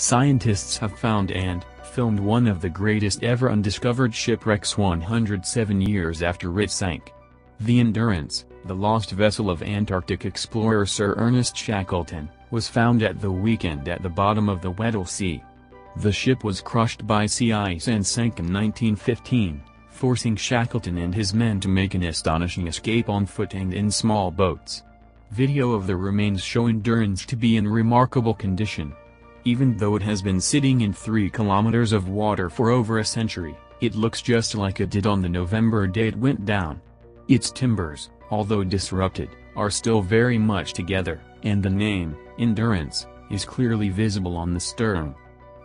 Scientists have found and filmed one of the greatest ever undiscovered shipwrecks 107 years after it sank. The Endurance, the lost vessel of Antarctic explorer Sir Ernest Shackleton, was found at the weekend at the bottom of the Weddell Sea. The ship was crushed by sea ice and sank in 1915, forcing Shackleton and his men to make an astonishing escape on foot and in small boats. Video of the remains show Endurance to be in remarkable condition. Even though it has been sitting in 3 kilometers of water for over a century, it looks just like it did on the November day it went down. Its timbers, although disrupted, are still very much together, and the name, Endurance, is clearly visible on the stern.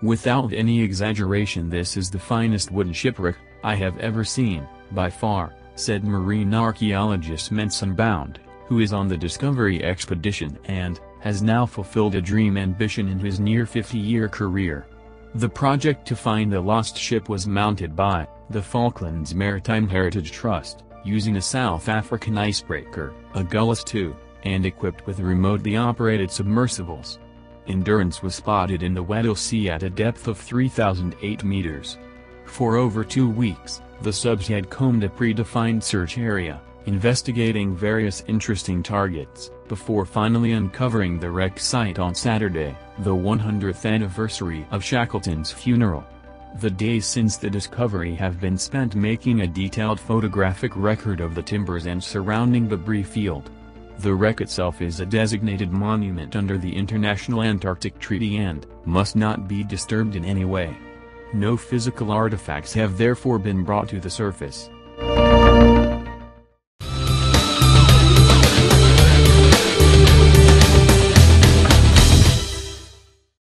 Without any exaggeration, this is the finest wooden shipwreck I have ever seen, by far, said marine archaeologist Mensun Bound, who is on the Discovery expedition and has now fulfilled a dream ambition in his near 50-year career. The project to find the lost ship was mounted by the Falklands Maritime Heritage Trust, using a South African icebreaker, Agulhas II, and equipped with remotely operated submersibles. Endurance was spotted in the Weddell Sea at a depth of 3,008 meters. For over 2 weeks, the subs had combed a predefined search area, investigating various interesting targets, before finally uncovering the wreck site on Saturday, the 100th anniversary of Shackleton's funeral. The days since the discovery have been spent making a detailed photographic record of the timbers and surrounding debris field. The wreck itself is a designated monument under the International Antarctic Treaty and must not be disturbed in any way. No physical artifacts have therefore been brought to the surface.